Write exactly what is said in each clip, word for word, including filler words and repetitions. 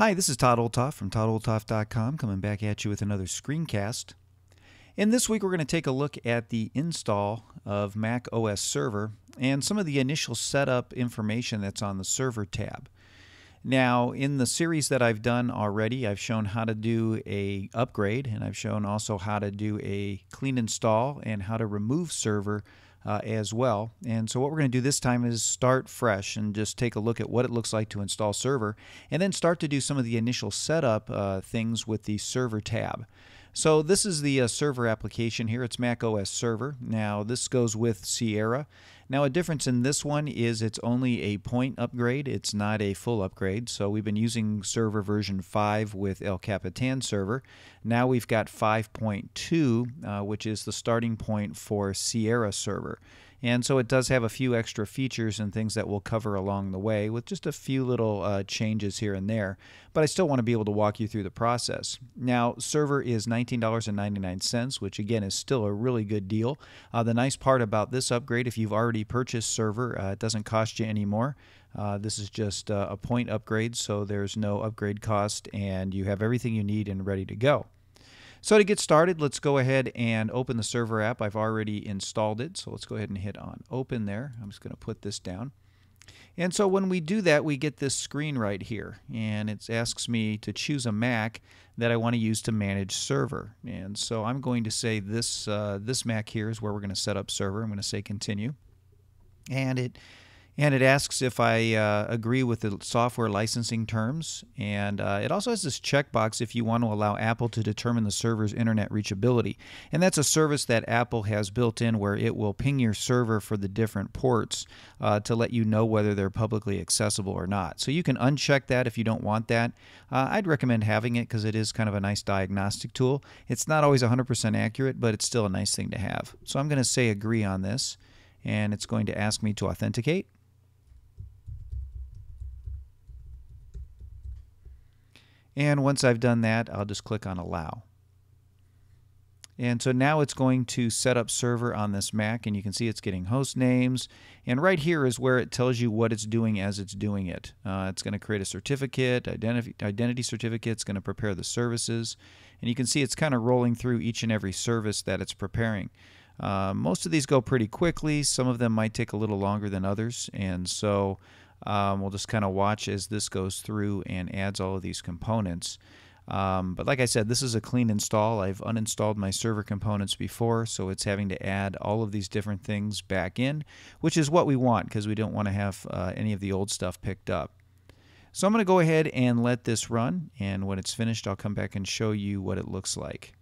Hi, this is Todd Olthoff from Todd Olthoff dot com, coming back at you with another screencast. And this week we're going to take a look at the install of macOS Server and some of the initial setup information that's on the Server tab. Now, in the series that I've done already, I've shown how to do a upgrade, and I've shown also how to do a clean install and how to remove Server uh, as well. And so what we're going to do this time is start fresh and just take a look at what it looks like to install Server, and then start to do some of the initial setup uh, things with the Server tab. So this is the uh, Server application here. It's macOS Server. Now this goes with Sierra. Now a difference in this one is it's only a point upgrade. It's not a full upgrade. So we've been using Server version five with El Capitan Server. Now we've got five point two, uh, which is the starting point for Sierra Server. And so it does have a few extra features and things that we'll cover along the way, with just a few little uh, changes here and there. But I still want to be able to walk you through the process. Now, Server is nineteen dollars and ninety-nine cents, which again is still a really good deal. Uh, the nice part about this upgrade, if you've already purchased Server, uh, it doesn't cost you any more. Uh, this is just uh, a point upgrade, so there's no upgrade cost, and you have everything you need and ready to go. So to get started, let's go ahead and open the Server app. I've already installed it, so let's go ahead and hit on Open there. I'm just going to put this down. And so when we do that, we get this screen right here, and it asks me to choose a Mac that I want to use to manage Server. And so I'm going to say this, uh, this Mac here is where we're going to set up Server. I'm going to say Continue. And it And it asks if I uh, agree with the software licensing terms. And uh, it also has this checkbox if you want to allow Apple to determine the server's internet reachability. And that's a service that Apple has built in where it will ping your server for the different ports uh, to let you know whether they're publicly accessible or not. So you can uncheck that if you don't want that. Uh, I'd recommend having it because it is kind of a nice diagnostic tool. It's not always one hundred percent accurate, but it's still a nice thing to have. So I'm going to say agree on this. And it's going to ask me to authenticate. And once I've done that, I'll just click on Allow. And so now it's going to set up Server on this Mac, and you can see it's getting host names. And right here is where it tells you what it's doing as it's doing it. Uh, it's going to create a certificate, identity, identity certificate. It's going to prepare the services. And you can see it's kind of rolling through each and every service that it's preparing. Uh, most of these go pretty quickly. Some of them might take a little longer than others. And so Um, we'll just kind of watch as this goes through and adds all of these components. Um, but like I said, this is a clean install. I've uninstalled my server components before, so it's having to add all of these different things back in, which is what we want because we don't want to have uh, any of the old stuff picked up. So I'm going to go ahead and let this run, and when it's finished, I'll come back and show you what it looks like.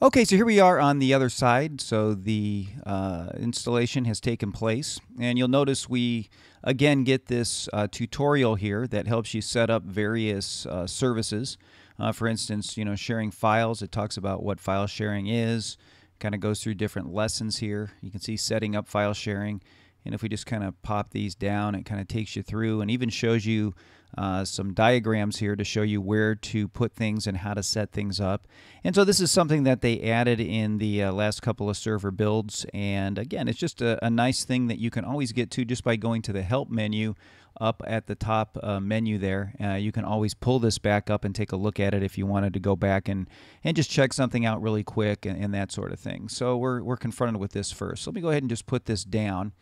Okay, so here we are on the other side. So the uh, installation has taken place, and you'll notice we again get this uh, tutorial here that helps you set up various uh, services. Uh, for instance, you know, sharing files. It talks about what file sharing is. Kind of goes through different lessons here. You can see setting up file sharing. And if we just kind of pop these down, it kind of takes you through and even shows you uh, some diagrams here to show you where to put things and how to set things up. And so this is something that they added in the uh, last couple of server builds. And again, it's just a, a nice thing that you can always get to just by going to the help menu up at the top uh, menu there. Uh, you can always pull this back up and take a look at it if you wanted to go back and, and just check something out really quick and, and that sort of thing. So we're, we're confronted with this first. So let me go ahead and just put this down.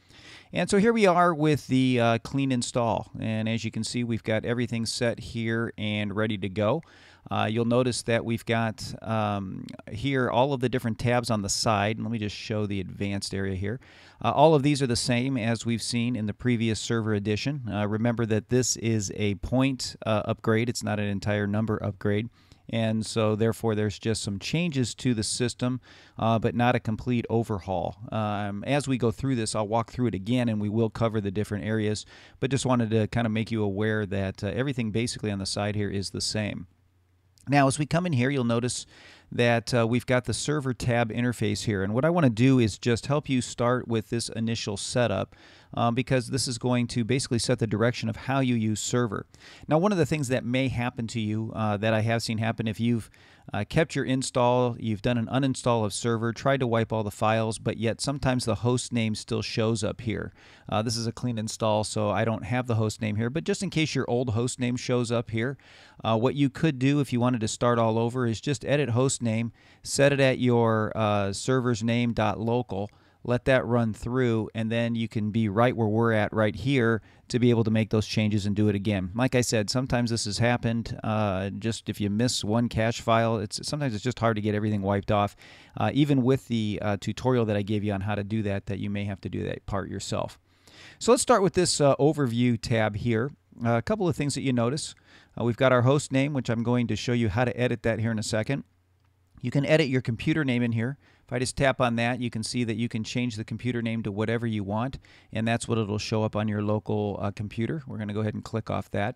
And so here we are with the uh, clean install. And as you can see, we've got everything set here and ready to go. Uh, you'll notice that we've got um, here all of the different tabs on the side. And let me just show the advanced area here. Uh, all of these are the same as we've seen in the previous server edition. Uh, remember that this is a point uh, upgrade. It's not an entire number upgrade. And so therefore there's just some changes to the system, uh, but not a complete overhaul. Um, as we go through this, I'll walk through it again and we will cover the different areas, but just wanted to kind of make you aware that uh, everything basically on the side here is the same. Now as we come in here, you'll notice that uh, we've got the server tab interface here. And what I want to do is just help you start with this initial setup, um, because this is going to basically set the direction of how you use server. Now, one of the things that may happen to you uh, that I have seen happen, if you've uh, kept your install, you've done an uninstall of server, tried to wipe all the files, but yet sometimes the host name still shows up here. Uh, this is a clean install, so I don't have the host name here, but just in case your old host name shows up here, uh, what you could do if you wanted to start all over is just edit host name, set it at your uh, server's name.local, let that run through, and then you can be right where we're at right here to be able to make those changes and do it again. Like I said, sometimes this has happened. Uh, just if you miss one cache file, it's sometimes it's just hard to get everything wiped off. Uh, even with the uh, tutorial that I gave you on how to do that, that you may have to do that part yourself. So let's start with this uh, overview tab here. Uh, a couple of things that you notice. Uh, we've got our host name, which I'm going to show you how to edit that here in a second. You can edit your computer name in here. If I just tap on that, you can see that you can change the computer name to whatever you want, and that's what it'll show up on your local uh, computer. We're going to go ahead and click off that.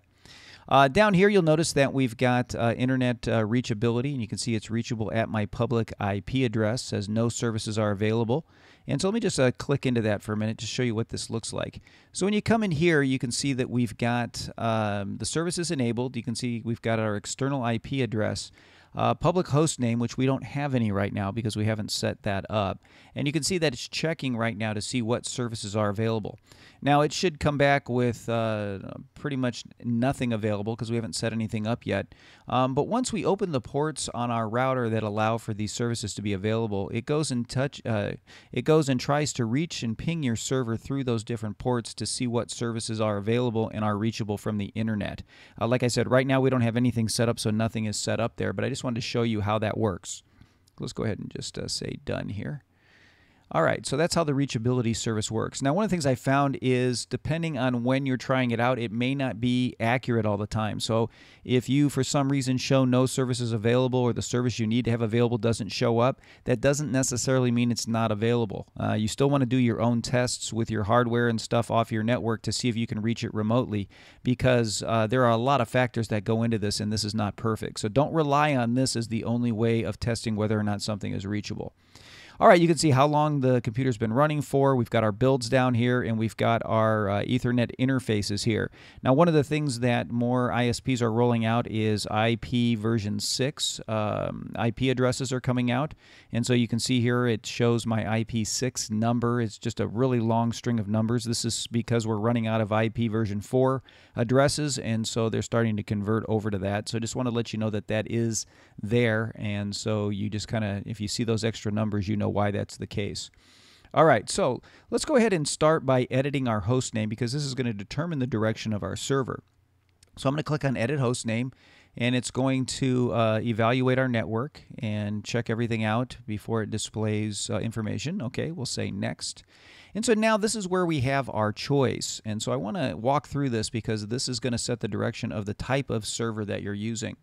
Uh, down here, you'll notice that we've got uh, internet uh, reachability, and you can see it's reachable at my public I P address. It says no services are available. And so let me just uh, click into that for a minute to show you what this looks like. So when you come in here, you can see that we've got um, the services enabled. You can see we've got our external I P address. Uh, public host name, which we don't have any right now because we haven't set that up. And you can see that it's checking right now to see what services are available. Now, it should come back with uh, pretty much nothing available because we haven't set anything up yet. Um, but once we open the ports on our router that allow for these services to be available, it goes and touch, uh, it goes and tries to reach and ping your server through those different ports to see what services are available and are reachable from the internet. Uh, like I said, right now we don't have anything set up, so nothing is set up there, but I just wanted to show you how that works. Let's go ahead and just uh, say done here. All right, so that's how the reachability service works. Now, one of the things I found is depending on when you're trying it out, it may not be accurate all the time. So if you, for some reason, show no services available or the service you need to have available doesn't show up, that doesn't necessarily mean it's not available. Uh, you still want to do your own tests with your hardware and stuff off your network to see if you can reach it remotely, because uh, there are a lot of factors that go into this, and this is not perfect. So don't rely on this as the only way of testing whether or not something is reachable. All right, you can see how long the computer's been running for. We've got our builds down here, and we've got our uh, Ethernet interfaces here. Now, one of the things that more I S Ps are rolling out is I P version six. Um, I P addresses are coming out, and so you can see here it shows my I P six number. It's just a really long string of numbers. This is because we're running out of I P version four addresses, and so they're starting to convert over to that. So I just want to let you know that that is there, and so you just kind of, if you see those extra numbers, you know why that's the case. All right, so let's go ahead and start by editing our host name, because this is going to determine the direction of our server. So I'm going to click on Edit Host Name, and it's going to uh, evaluate our network and check everything out before it displays uh, information. Okay, we'll say Next. And so now this is where we have our choice. And so I want to walk through this because this is going to set the direction of the type of server that you're using.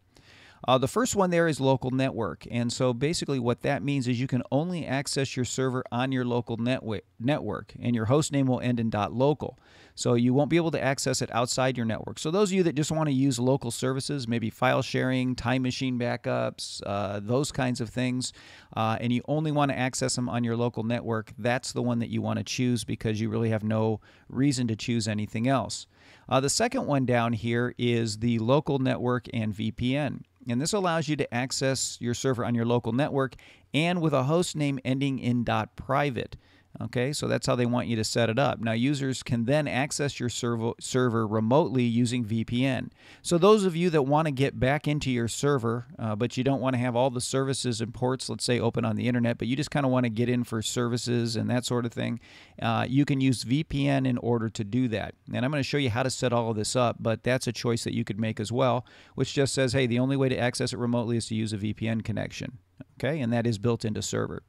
Uh, the first one there is local network, and so basically what that means is you can only access your server on your local network, and your host name will end in .local, so you won't be able to access it outside your network. So those of you that just want to use local services, maybe file sharing, time machine backups, uh, those kinds of things, uh, and you only want to access them on your local network, that's the one that you want to choose because you really have no reason to choose anything else. Uh, the second one down here is the local network and V P N. And this allows you to access your server on your local network and with a host name ending in .private. Okay, so that's how they want you to set it up. Now, users can then access your servo server remotely using V P N. So those of you that want to get back into your server, uh, but you don't want to have all the services and ports, let's say, open on the internet, but you just kind of want to get in for services and that sort of thing, uh, you can use V P N in order to do that. And I'm going to show you how to set all of this up, but that's a choice that you could make as well, which just says, hey, the only way to access it remotely is to use a V P N connection. Okay, and that is built into server.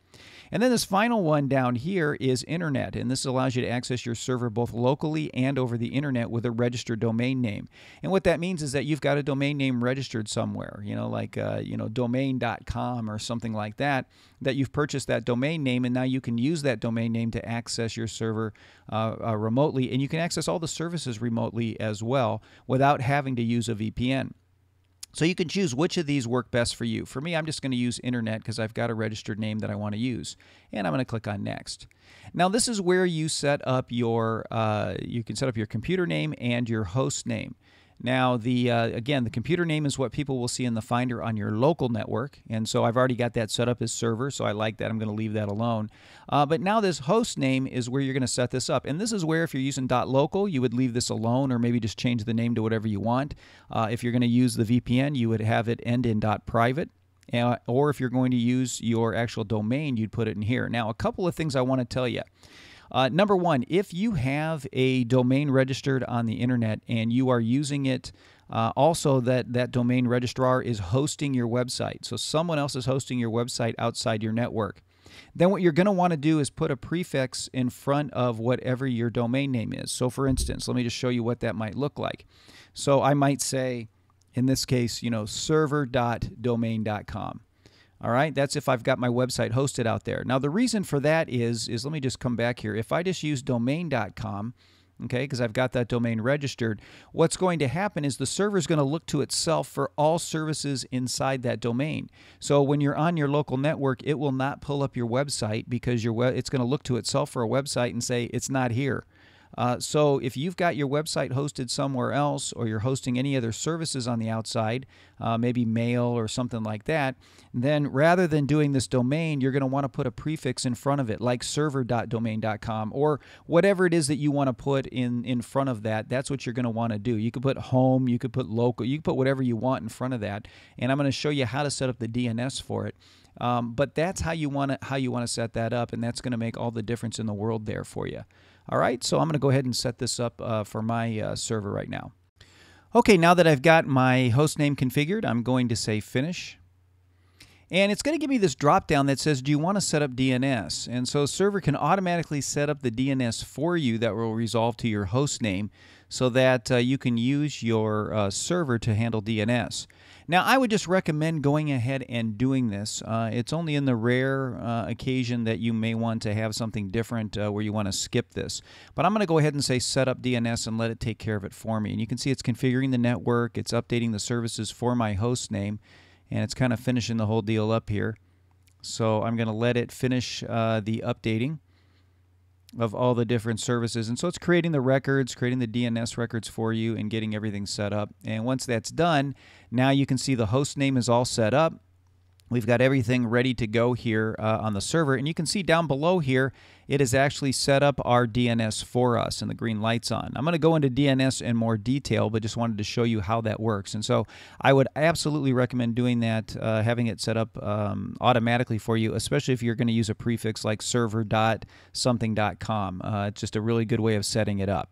And then this final one down here is internet, and this allows you to access your server both locally and over the internet with a registered domain name. And what that means is that you've got a domain name registered somewhere, you know, like uh, you know, domain dot com or something like that, that you've purchased that domain name, and now you can use that domain name to access your server uh, uh, remotely, and you can access all the services remotely as well without having to use a V P N. So you can choose which of these work best for you. For me, I'm just going to use Internet because I've got a registered name that I want to use. And I'm going to click on Next. Now this is where you set up your, uh, you can set up your computer name and your host name. Now, the uh, again, the computer name is what people will see in the Finder on your local network. And so I've already got that set up as server, so I like that. I'm going to leave that alone. Uh, but now this host name is where you're going to set this up. And this is where if you're using .local, you would leave this alone or maybe just change the name to whatever you want. Uh, if you're going to use the V P N, you would have it end in .private. Uh, or if you're going to use your actual domain, you'd put it in here. Now, a couple of things I want to tell you. Uh, number one, if you have a domain registered on the Internet and you are using it, uh, also that, that domain registrar is hosting your website. So someone else is hosting your website outside your network. Then what you're going to want to do is put a prefix in front of whatever your domain name is. So for instance, let me just show you what that might look like. So I might say, in this case, you know, server dot domain dot com. All right, that's if I've got my website hosted out there. Now, the reason for that is, is let me just come back here. If I just use domain dot com, okay, because I've got that domain registered, what's going to happen is the server is going to look to itself for all services inside that domain. So when you're on your local network, it will not pull up your website because your web, it's going to look to itself for a website and say, it's not here. Uh, so if you've got your website hosted somewhere else or you're hosting any other services on the outside, uh, maybe mail or something like that, then rather than doing this domain, you're going to want to put a prefix in front of it, like server dot domain dot com or whatever it is that you want to put in, in front of that. That's what you're going to want to do. You could put home, you could put local, you could put whatever you want in front of that. And I'm going to show you how to set up the D N S for it. Um, but that's how you want to how you want to set that up, and that's going to make all the difference in the world there for you. All right, so I'm going to go ahead and set this up uh, for my uh, server right now. Okay, now that I've got my host name configured, I'm going to say Finish. And it's going to give me this drop-down that says, do you want to set up D N S? And so server can automatically set up the D N S for you that will resolve to your host name so that uh, you can use your uh, server to handle D N S. Now, I would just recommend going ahead and doing this. Uh, it's only in the rare uh, occasion that you may want to have something different uh, where you want to skip this. But I'm going to go ahead and say set up D N S and let it take care of it for me. And you can see it's configuring the network. It's updating the services for my host name. And it's kind of finishing the whole deal up here. So I'm going to let it finish uh, the updating of all the different services. And so it's creating the records, creating the D N S records for you and getting everything set up. And once that's done, now you can see the host name is all set up. We've got everything ready to go here uh, on the server. And you can see down below here, it has actually set up our D N S for us and the green light's on. I'm going to go into D N S in more detail, but just wanted to show you how that works. And so I would absolutely recommend doing that, uh, having it set up um, automatically for you, especially if you're going to use a prefix like server dot something dot com. Uh, it's just a really good way of setting it up.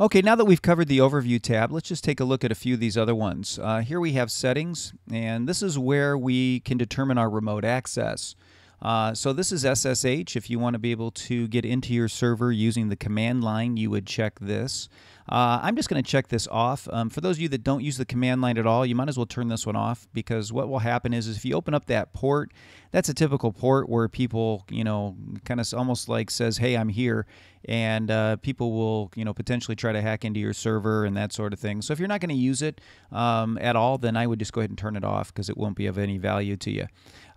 Okay, now that we've covered the Overview tab, let's just take a look at a few of these other ones. Uh, here we have Settings, and this is where we can determine our remote access. Uh, so this is S S H. If you want to be able to get into your server using the command line, you would check this. Uh, I'm just going to check this off. Um, for those of you that don't use the command line at all, you might as well turn this one off because what will happen is, is if you open up that port, that's a typical port where people, you know, kind of almost like says, hey, I'm here, and uh, people will, you know, potentially try to hack into your server and that sort of thing. So if you're not going to use it um, at all, then I would just go ahead and turn it off because it won't be of any value to you.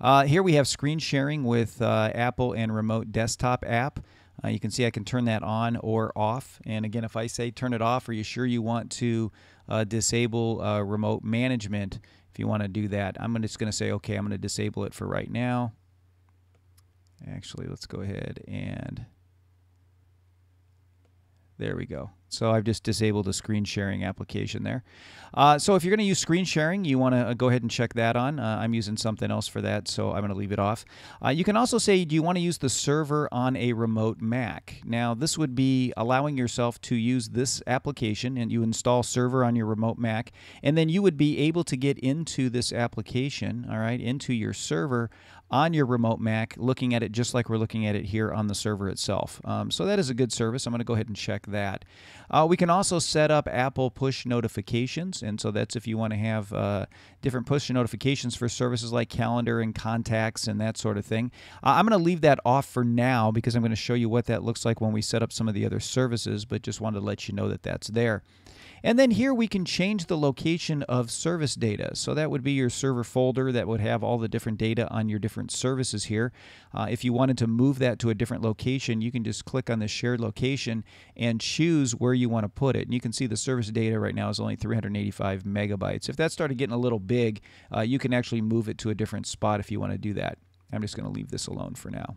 Uh, here we have screen sharing with uh, Apple and Remote Desktop app. Uh, you can see I can turn that on or off. And again, if I say turn it off, are you sure you want to uh, disable uh, remote management? If you want to do that, I'm just going to say, okay, I'm going to disable it for right now. Actually, let's go ahead and there we go. So I've just disabled a screen sharing application there. Uh, so if you're going to use screen sharing, you want to go ahead and check that on. Uh, I'm using something else for that, so I'm going to leave it off. Uh, you can also say, do you want to use the server on a remote Mac? Now, this would be allowing yourself to use this application, and you install server on your remote Mac, and then you would be able to get into this application, all right, into your server on your remote Mac, looking at it just like we're looking at it here on the server itself. Um, so that is a good service. I'm going to go ahead and check that. Uh, we can also set up Apple push notifications, and so that's if you want to have uh, different push notifications for services like calendar and contacts and that sort of thing. Uh, I'm going to leave that off for now because I'm going to show you what that looks like when we set up some of the other services, but just wanted to let you know that that's there. And then here we can change the location of service data. So that would be your server folder that would have all the different data on your different services here. Uh, if you wanted to move that to a different location, you can just click on the shared location and choose where you want to put it. And you can see the service data right now is only three hundred eighty-five megabytes. If that started getting a little big, uh, you can actually move it to a different spot if you want to do that. I'm just going to leave this alone for now.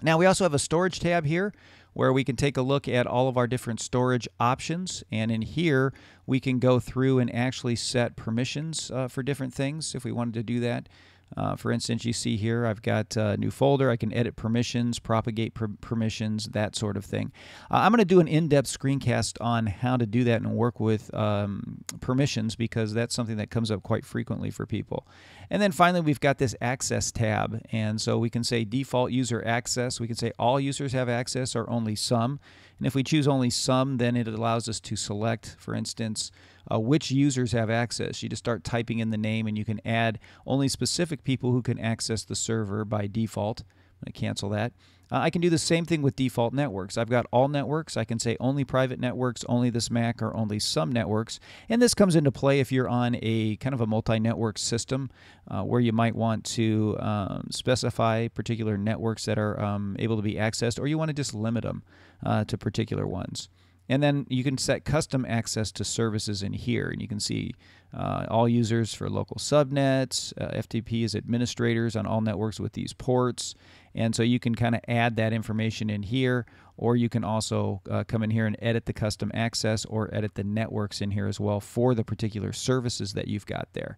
Now we also have a storage tab here where we can take a look at all of our different storage options, and in here we can go through and actually set permissions uh, for different things if we wanted to do that. Uh, for instance, you see here I've got a new folder. I can edit permissions, propagate per permissions, that sort of thing. Uh, I'm going to do an in-depth screencast on how to do that and work with um, permissions, because that's something that comes up quite frequently for people. And then finally we've got this access tab, and so we can say default user access. We can say all users have access or only some. And if we choose only some, then it allows us to select, for instance, uh, which users have access. You just start typing in the name and you can add only specific people who can access the server by default. I'm going to cancel that. Uh, I can do the same thing with default networks. I've got all networks. I can say only private networks, only this Mac, or only some networks. And this comes into play if you're on a kind of a multi-network system uh, where you might want to um, specify particular networks that are um, able to be accessed, or you want to just limit them uh, to particular ones. And then you can set custom access to services in here. And you can see uh, all users for local subnets, uh, F T P is administrators on all networks with these ports. And so you can kind of add that information in here, or you can also uh, come in here and edit the custom access or edit the networks in here as well for the particular services that you've got there.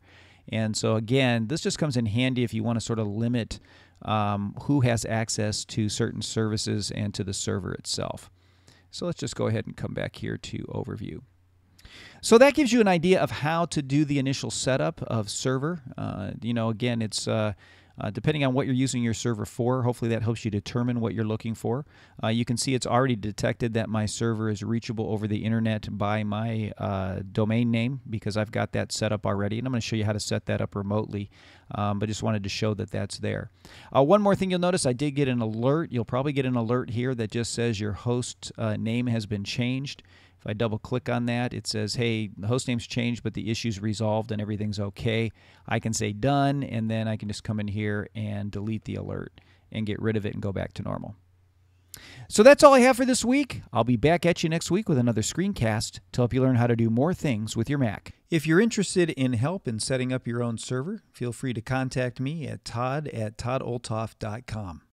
And so again, this just comes in handy if you want to sort of limit um, who has access to certain services and to the server itself. So let's just go ahead and come back here to Overview. So that gives you an idea of how to do the initial setup of server. Uh, you know, again, it's uh, uh, depending on what you're using your server for. Hopefully that helps you determine what you're looking for. Uh, you can see it's already detected that my server is reachable over the internet by my uh, domain name, because I've got that set up already. And I'm going to show you how to set that up remotely. Um, but just wanted to show that that's there. Uh, one more thing you'll notice, I did get an alert. You'll probably get an alert here that just says your host uh, name has been changed. If I double click on that, it says, hey, the host name's changed, but the issue's resolved and everything's okay. I can say done, and then I can just come in here and delete the alert and get rid of it and go back to normal. So that's all I have for this week. I'll be back at you next week with another screencast to help you learn how to do more things with your Mac. If you're interested in help in setting up your own server, feel free to contact me at Todd at Todd Olthoff dot com.